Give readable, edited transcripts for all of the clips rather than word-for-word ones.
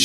I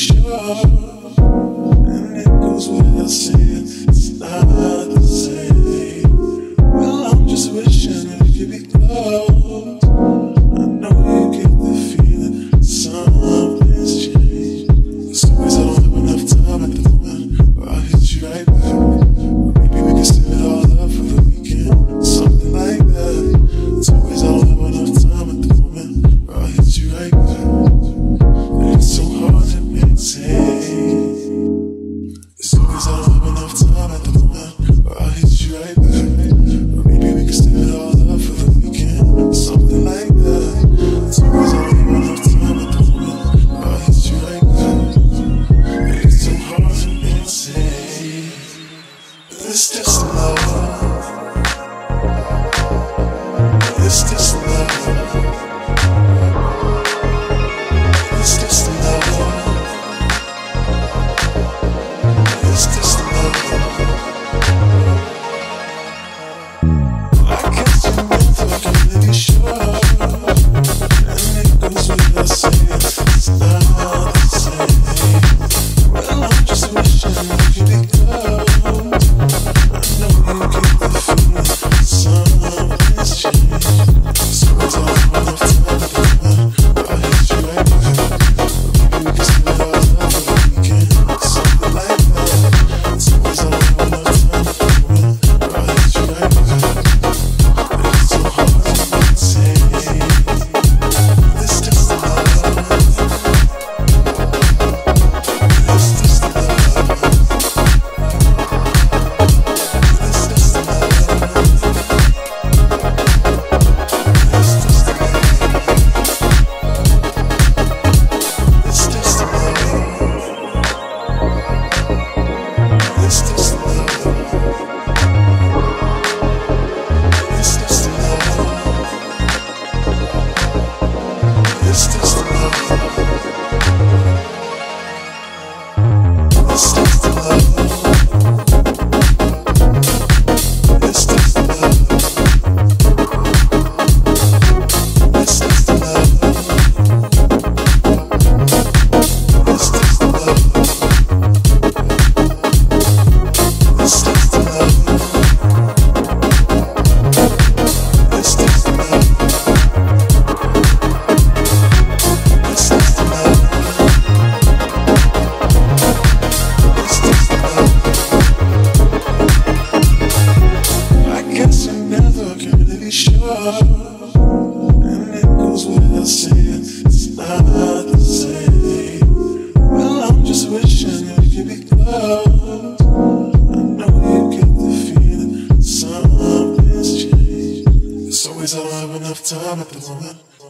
don't have enough time at the moment.